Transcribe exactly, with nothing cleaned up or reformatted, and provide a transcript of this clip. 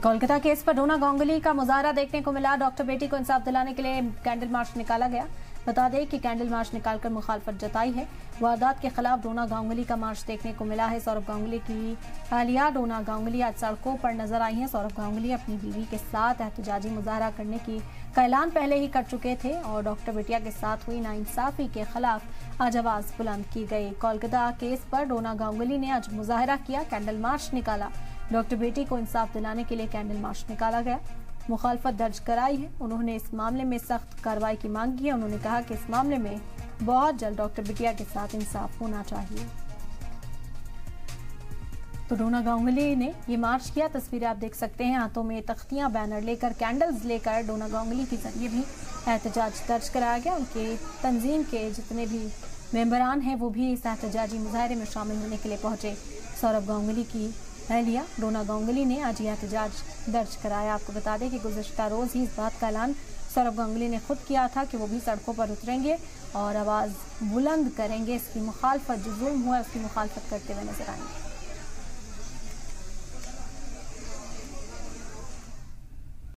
Kolkata case पर डोना गांगुली का मुज़ाहिरा देखने को मिला। डॉक्टर बेटी को इंसाफ दिलाने के लिए कैंडल मार्च निकाला गया। बता दें कि कैंडल मार्च निकालकर मुखालफत जताई है। वारदात के खिलाफ डोना गांगुली का मार्च देखने को मिला है। सौरभ गांगुली की हालिया डोना गांगुली आज सड़कों पर नजर आई हैं। सौरभ गांगुली अपनी बीवी के साथ एहतजाजी मुज़ाहिरा करने की का ऐलान पहले ही कर चुके थे और डॉक्टर बेटिया के साथ हुई नाइंसाफी के खिलाफ आज आवाज बुलंद की गई। कोलकाता केस पर डोना गांगुली ने आज मुज़ाहिरा किया, कैंडल मार्च निकाला। डॉक्टर बेटी को इंसाफ दिलाने के लिए कैंडल मार्च निकाला गया, मुखालफत दर्ज कराई है। उन्होंने इस मामले में सख्त कार्रवाई की मांग की है। उन्होंने कहा कि इस मामले में बहुत जल्द डॉक्टर बेटिया के साथ इंसाफ होना चाहिए। तो डोना गांगुली ने ये मार्च किया। तस्वीरें आप देख सकते हैं, हाथों में तख्तियां, बैनर लेकर, कैंडल्स लेकर डोना गांगुली के जरिए भी एहतजाज दर्ज कराया गया। उनके तंजीम के जितने भी मेम्बरान हैं वो भी इस एहतजाजी मुजाहरे में शामिल होने के लिए पहुंचे। सौरभ गांगुली की अहलिया डोना गांगुली ने आज यह एहतजाज दर्ज कराया। आपको बता दें कि गुज़श्ता रोज़ ही इस बात का ऐलान सौरभ गांगुली ने खुद किया था कि वो भी सड़कों पर उतरेंगे और आवाज़ बुलंद करेंगे। इसकी मुखालफत, जो जुल्म हुआ उसकी मुखालफत करते हुए नजर आएंगे।